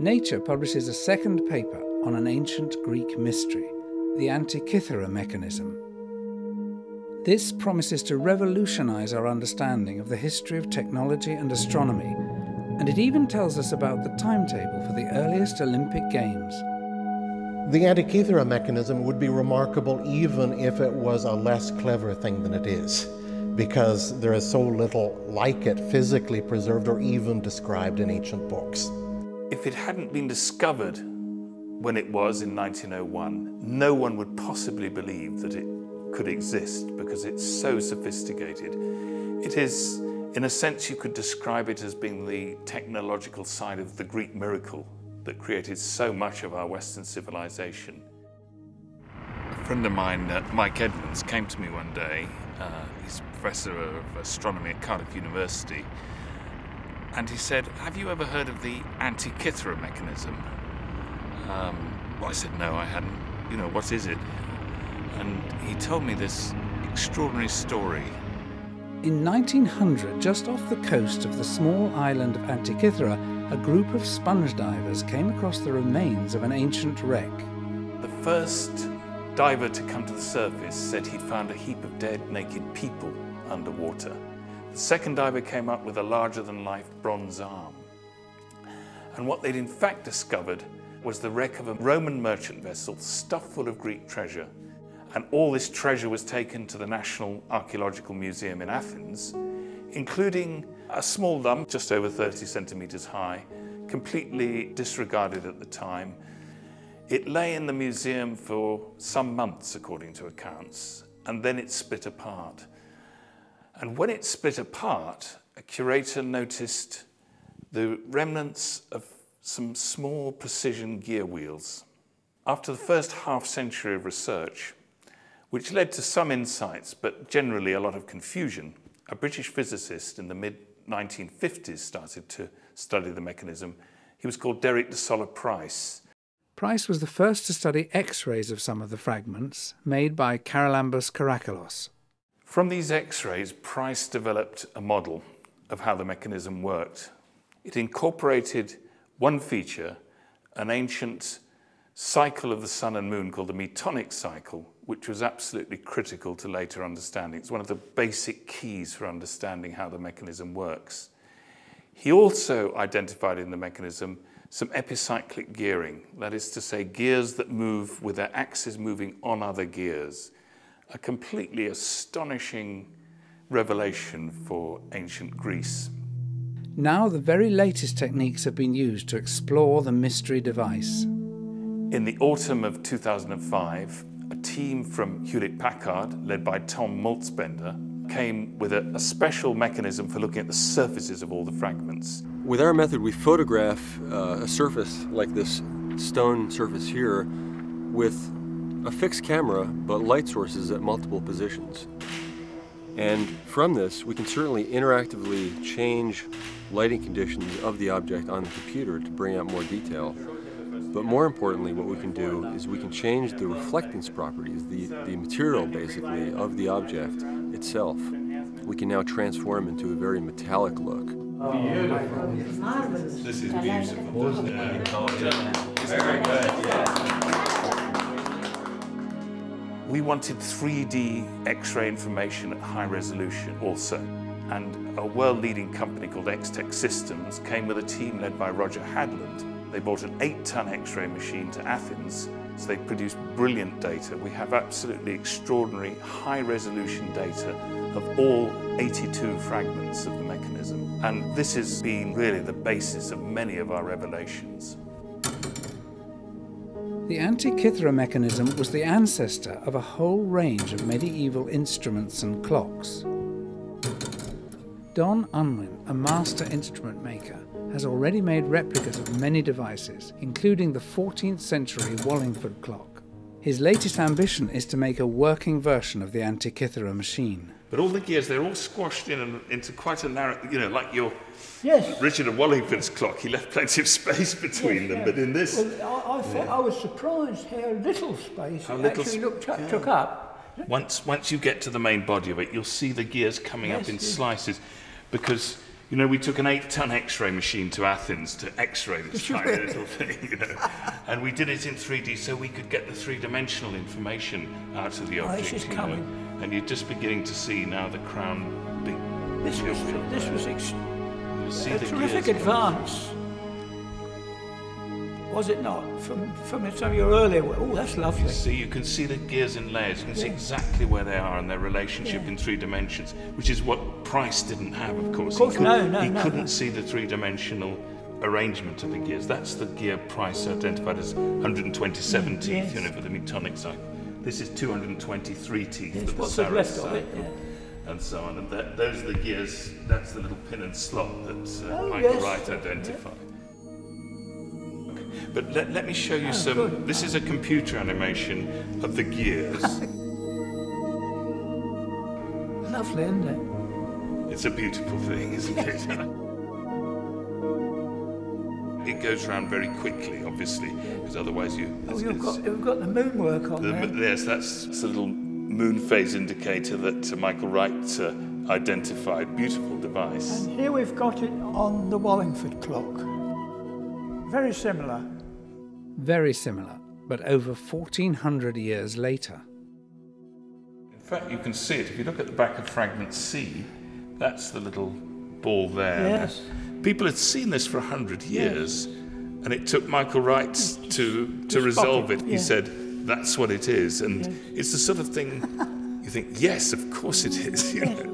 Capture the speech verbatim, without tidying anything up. Nature publishes a second paper on an ancient Greek mystery, the Antikythera Mechanism. This promises to revolutionise our understanding of the history of technology and astronomy, and it even tells us about the timetable for the earliest Olympic Games. The Antikythera mechanism would be remarkable even if it was a less clever thing than it is, because there is so little like it physically preserved or even described in ancient books. If it hadn't been discovered when it was in nineteen oh one, no one would possibly believe that it could exist because it's so sophisticated. It is, in a sense, you could describe it as being the technological side of the Greek miracle that created so much of our Western civilization. A friend of mine, uh, Mike Edmonds, came to me one day. Uh, he's professor of astronomy at Cardiff University. And he said, have you ever heard of the Antikythera mechanism? Um, well, I said, no, I hadn't. You know, what is it? And he told me this extraordinary story. In nineteen hundred, just off the coast of the small island of Antikythera, a group of sponge divers came across the remains of an ancient wreck. The first diver to come to the surface said he'd found a heap of dead, naked people underwater. The second diver came up with a larger-than-life bronze arm. And what they'd in fact discovered was the wreck of a Roman merchant vessel stuffed full of Greek treasure. And all this treasure was taken to the National Archaeological Museum in Athens, including a small lump just over thirty centimetres high, completely disregarded at the time. It lay in the museum for some months, according to accounts, and then it split apart. And when it split apart, a curator noticed the remnants of some small precision gear wheels. After the first half century of research, which led to some insights, but generally a lot of confusion, a British physicist in the mid nineteen fifties started to study the mechanism. He was called Derek de Solla Price. Price was the first to study X-rays of some of the fragments made by Charalambos Karakalos. From these X-rays, Price developed a model of how the mechanism worked. It incorporated one feature, an ancient cycle of the sun and moon called the Metonic Cycle, which was absolutely critical to later understanding. It's one of the basic keys for understanding how the mechanism works. He also identified in the mechanism some epicyclic gearing, that is to say, gears that move with their axes moving on other gears, a completely astonishing revelation for ancient Greece. Now the very latest techniques have been used to explore the mystery device. In the autumn of two thousand five, a team from Hewlett-Packard, led by Tom Moltzbender, came with a, a special mechanism for looking at the surfaces of all the fragments. With our method, we photograph uh, a surface like this stone surface here with a fixed camera, but light sources at multiple positions. And from this, we can certainly interactively change lighting conditions of the object on the computer to bring out more detail. But more importantly, what we can do is we can change the reflectance properties, the, the material, basically, of the object itself. We can now transform into a very metallic look. Beautiful. This is beautiful. Very good, yeah. We wanted three D X-ray information at high resolution also. And a world-leading company called X-Tech Systems came with a team led by Roger Hadland. They bought an eight-ton X-ray machine to Athens, so they produced brilliant data. We have absolutely extraordinary high-resolution data of all eighty-two fragments of the mechanism. And this has been really the basis of many of our revelations. The Antikythera mechanism was the ancestor of a whole range of medieval instruments and clocks. Don Unwin, a master instrument maker, has already made replicas of many devices, including the fourteenth century Wallingford clock. His latest ambition is to make a working version of the Antikythera machine. But all the gears, they're all squashed in and into quite a narrow, you know, like your yes. Richard of Wallingford's clock. He left plenty of space between yes, them, yeah. But in this... Well, I, I, thought, yeah. I was surprised how little space how it little actually sp looked, yeah. took up. Once, once you get to the main body of it, you'll see the gears coming yes, up in yes. slices, because, you know, we took an eight-ton X-ray machine to Athens to X-ray this tiny little thing, you know, and we did it in three D so we could get the three-dimensional information out of the object. Oh, this is coming. You know, and you're just beginning to see now the crown. Big, this was this was a terrific advance, was it not? From from some of your earlier work. Oh, that's lovely. You see, you can see the gears in layers. You can yeah. see exactly where they are and their relationship yeah. in three dimensions, which is what Price didn't have, of course. Of course, he no, no, He no, couldn't no. see the three-dimensional arrangement of the gears. That's the gear Price identified as one hundred twenty-seven teeth, yes. you know, for the Metonic cycle. This is two hundred twenty-three teeth yes, for the Saros cycle, it, yeah. and so on. And that, those are the gears. That's the little pin and slot that uh, oh, Michael yes. Wright identified. Yeah. But let, let me show you oh, some, good. This is a computer animation of the gears. Lovely, isn't it? It's a beautiful thing, isn't yes. it? It goes round very quickly, obviously, because otherwise you... Oh, you've got, you've got the moon work on the, there. Yes, that's, that's a little moon phase indicator that uh, Michael Wright uh, identified. Beautiful device. And here we've got it on the Wallingford clock. Very similar. Very similar, but over fourteen hundred years later. In fact, you can see it. If you look at the back of fragment C, that's the little ball there. Yes. People had seen this for one hundred years, yes. and it took Michael Wright to, to, to resolve it. it. He yeah. said, that's what it is. And yes. it's the sort of thing you think, yes, of course it is. You yes. know?